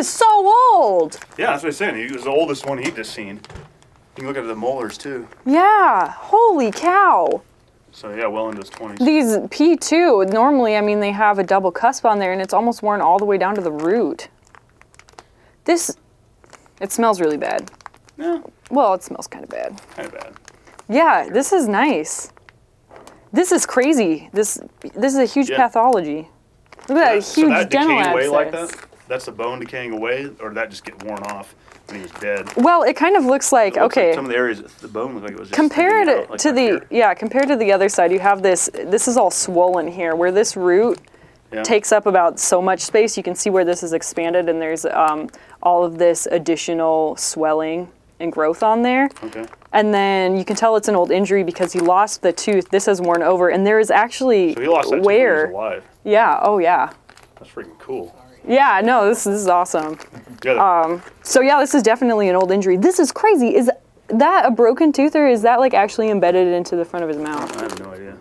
is so old. Yeah, that's what I'm saying. He was the oldest one he'd just seen. You can look at the molars too. Yeah, holy cow. So yeah, well into his 20s. These P2, normally, I mean, they have a double cusp on there and it's almost worn all the way down to the root. This, it smells really bad. Yeah. Well, it smells kind of bad. Kind of bad. Yeah, this is nice. This is crazy. This is a huge pathology. Look at that huge dental abscess. So that decaying away like that? That's the bone decaying away, or that just get worn off when he was dead? Well, it kind of looks like, okay. Like some of the areas, the bone looked like it was just compared out, like to the, here. Yeah, compared to the other side, you have this is all swollen here, where this root takes up about so much space. You can see where this is expanded, and there's all of this additional swelling and growth on there. Okay. And then you can tell it's an old injury because he lost the tooth. This has worn over, and there is actually so he lost that wear. Tooth when he was alive. Yeah. Oh yeah. That's freaking cool. Yeah. No, this is awesome. So yeah, this is definitely an old injury. This is crazy. Is that a broken tooth, or is that like actually embedded into the front of his mouth? I have no idea.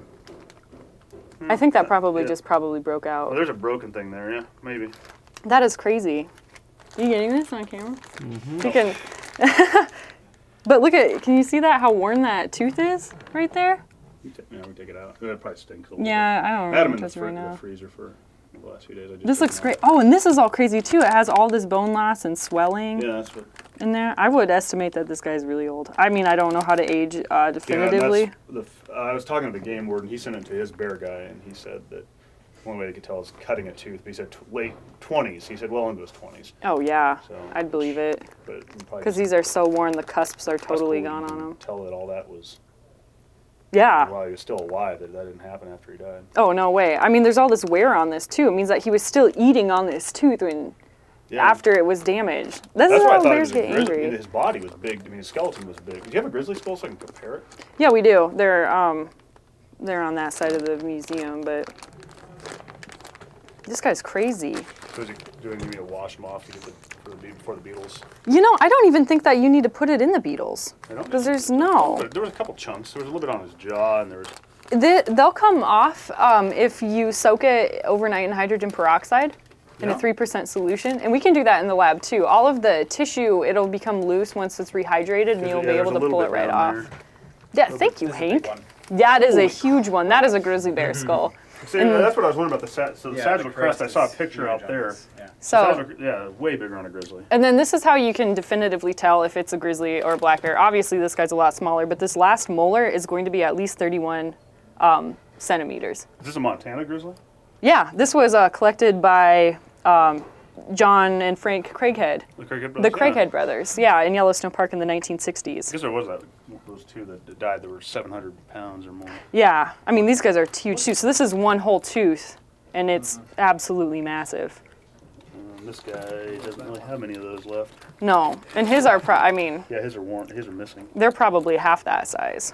I think that probably just broke out. Oh, there's a broken thing there. Yeah, maybe. That is crazy. You getting this on camera? Mm-hmm. You can. But look at, can you see that, how worn that tooth is right there? Yeah, we take it out. It probably stinks a little bit. I don't remember this right now. I had them in the freezer for the last few days. This looks great. Oh, and this is all crazy too. It has all this bone loss and swelling in there. I would estimate that this guy's really old. I mean, I don't know how to age definitively. Yeah, that's the I was talking to the game warden. He sent it to his bear guy, and he said that one way they could tell is cutting a tooth. But he said late 20s. He said well into his 20s. Oh yeah, so, I'd believe it. Because these are so worn, the cusps are totally gone on them. Tell that all that was. Yeah. While he was still alive, that didn't happen after he died. Oh no way! I mean, there's all this wear on this too. It means that he was still eating on this tooth when, after it was damaged. That's why I thought bears get angry. His body was big. I mean, his skeleton was big. Do you have a grizzly skull so I can compare it? Yeah, we do. They're on that side of the museum, but. This guy's crazy. So is it doing you need to wash them off before the beetles? You know, I don't even think that you need to put it in the beetles. Because there's no. There was a couple chunks. There was a little bit on his jaw, and there was. They'll come off if you soak it overnight in hydrogen peroxide in a 3% solution, and we can do that in the lab too. All of the tissue, it'll become loose once it's rehydrated, and you'll be able to pull it right off. Yeah, thank you, Hank. That is a huge one. That is a grizzly bear skull. See, that's what I was wondering about the sagittal crest. I saw a picture out there. Yeah. So way bigger on a grizzly. And then this is how you can definitively tell if it's a grizzly or a black bear. Obviously, this guy's a lot smaller, but this last molar is going to be at least 31 centimeters. Is this a Montana grizzly? Yeah, this was collected by John and Frank Craighead. The Craighead brothers. The Craighead brothers, yeah, in Yellowstone Park in the 1960s. I guess there was that. Those two that died, that were 700 pounds or more. Yeah, I mean these guys are huge too. So this is one whole tooth, and it's absolutely massive. This guy doesn't really have any of those left. No, and his are I mean. Yeah, his are worn. His are missing. They're probably half that size.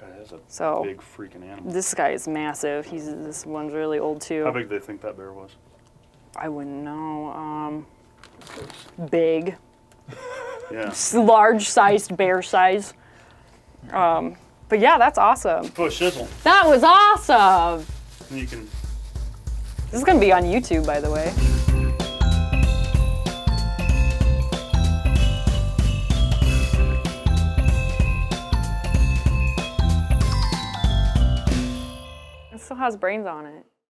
God, that's a big freaking animal. This guy is massive. This one's really old too. How big do they think that bear was? I wouldn't know. Big. Yeah. Large-sized bear size. But yeah, that's awesome. Oh, shizzle. That was awesome. You can. This is gonna be on YouTube, by the way. It still has brains on it.